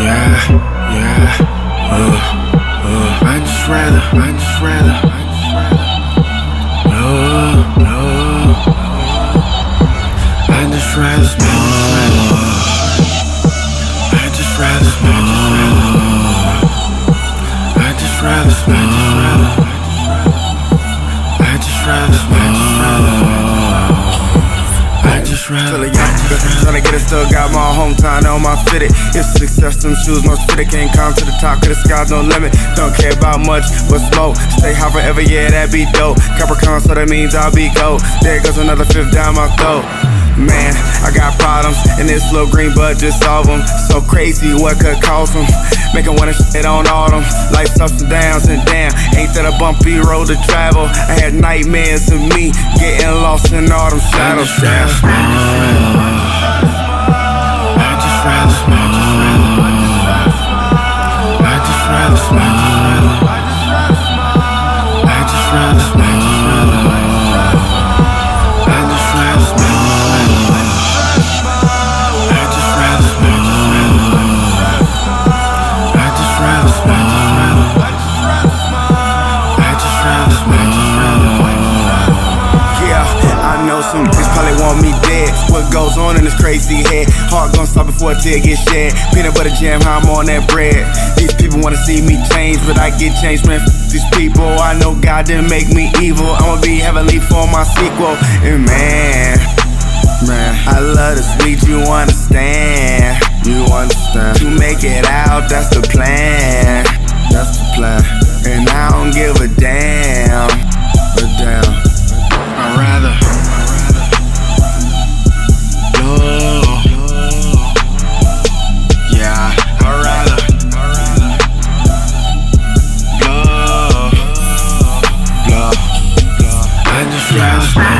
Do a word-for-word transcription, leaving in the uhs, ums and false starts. Yeah, yeah, uh, uh, I just rather, I just rather, I just rather, no, no, I just rather smile, I just rather smile, I just rather smile, I just rather smile, I just rather smile. Tryna get it, still got my hometown on my fitted. If success, them shoes must fit it. Can't climb to the top, cause the sky's no limit. Don't care about much, but slow. Stay high forever, yeah, that be dope. Capricorn, so that means I'll be gold. There goes another fifth down my throat. Man, I got problems, and this little green bud just solve them. So crazy, what could cause them? Make them wanna shit on all them. Life's ups and downs, and damn, ain't that a bumpy road to travel? I had nightmares of me getting lost in all them shadows. I just rather smile. I just rather smile. I just rather smile. I just rather smile. Goes on in this crazy head. Heart gon' stop before a tear get shed. Peanut butter jam, how I'm on that bread. These people wanna see me change, but I get changed, man. F these people, I know God didn't make me evil. I'ma be heavenly for my sequel. And man, man, I love this beat, you understand. You understand. To make it out, that's the plan. That's the plan. And I don't give a damn. A damn. I'd rather I just rather smile.